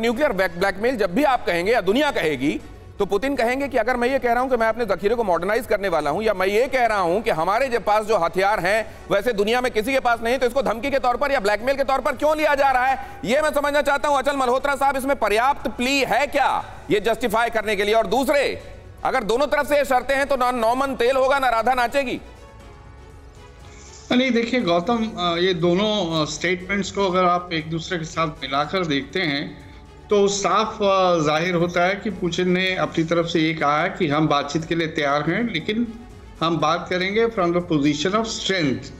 Nuclear blackmail जब भी आप कहेंगे या दुनिया कहेगी तो पुतिन कहेंगे कि अगर मैं ये कह रहा हूं कि मैं अपने जखीरे को मॉडर्नाइज करने वाला हूं, या मैं ये कह रहा हूं कि हमारे जो पास जो हथियार हैं वैसे दुनिया में किसी के पास नहीं, तो इसको धमकी के तौर पर या ब्लैकमेल के तौर पर क्यों लिया जा रहा है, ये मैं समझना चाहता हूं। अचल मल्होत्रा साहब, इसमें पर्याप्त प्ली है क्या ये जस्टिफाई करने के लिए? और दूसरे, अगर दोनों तरफ से ये शर्तें हैं तो ना नौमन तेल होगा ना राधा नाचेगी। नहीं, देखिए गौतम, ये दोनों स्टेटमेंट्स को अगर आप एक दूसरे के साथ मिलाकर देखते हैं तो साफ जाहिर होता है कि पुतिन ने अपनी तरफ से ये कहा है कि हम बातचीत के लिए तैयार हैं, लेकिन हम बात करेंगे from the position of strength.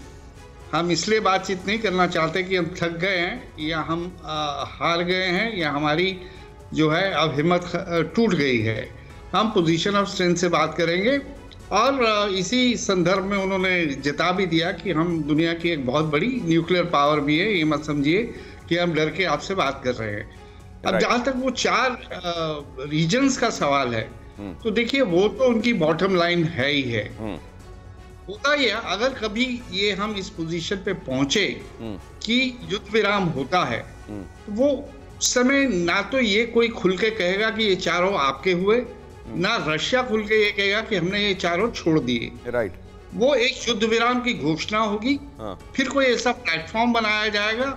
हम इसलिए बातचीत नहीं करना चाहते कि हम थक गए हैं या हम हार गए हैं या हमारी जो है अब हिम्मत टूट गई है। हम पोजीशन ऑफ स्ट्रेंथ से बात करेंगे। और इसी संदर्भ में उन्होंने जता भी दिया कि हम दुनिया की एक बहुत बड़ी न्यूक्लियर पावर भी है, ये मत समझिए कि हम डर के आपसे बात कर रहे हैं। अब जहां तक वो 4 रीजन्स का सवाल है, तो देखिए वो तो उनकी बॉटम लाइन है ही है। होता ही है, अगर कभी ये हम इस पोजीशन पे पहुंचे कि युद्ध विराम होता है, तो वो समय ना तो ये कोई खुल के कहेगा कि ये चारों आपके हुए, ना रशिया खुल के ये कहेगा कि हमने ये चारों छोड़ दिए। राइट, वो एक युद्ध विराम की घोषणा होगी। फिर कोई ऐसा प्लेटफॉर्म बनाया जाएगा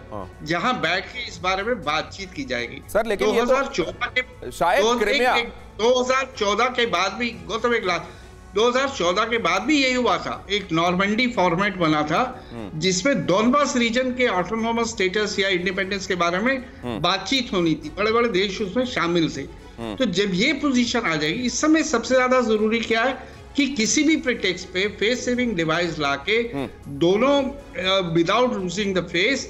जहां बैठ के इस बारे में बातचीत की जाएगी। सर लेकिन 2014 के बाद भी गौतम, 2014 के बाद भी यही हुआ था। एक नॉर्मेंडी फॉर्मेट बना था जिसमें डोनबास रीजन के ऑटोनोमस स्टेटस या इंडिपेंडेंस के बारे में बातचीत होनी थी, बड़े बड़े देश उसमें शामिल थे। तो जब ये पोजीशन आ जाएगी, इस समय सबसे ज्यादा जरूरी क्या है कि किसी भी प्रिटेक्स्ट पे फेस सेविंग डिवाइस लाके दोनों विदाउट लूजिंग द फेस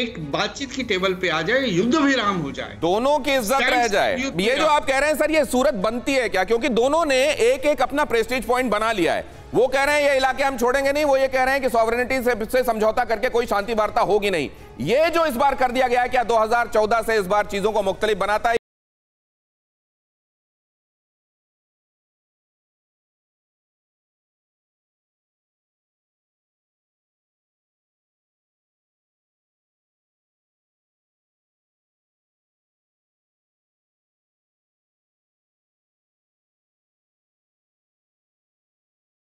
एक बातचीत की टेबल पे आ जाए, युद्ध विराम हो जाए, दोनों की इज्जत रह जाए। ये जो आप कह रहे हैं सर, ये सूरत बनती है क्या? क्योंकि दोनों ने एक एक अपना प्रेस्टीज पॉइंट बना लिया है। वो कह रहे हैं ये इलाके हम छोड़ेंगे नहीं, वो ये कह रहे हैं कि सॉवरेनिटी से समझौता करके कोई शांति वार्ता होगी नहीं। ये जो इस बार कर दिया गया है, क्या 2014 से इस बार चीजों को मुख्तलिफ बनाता है?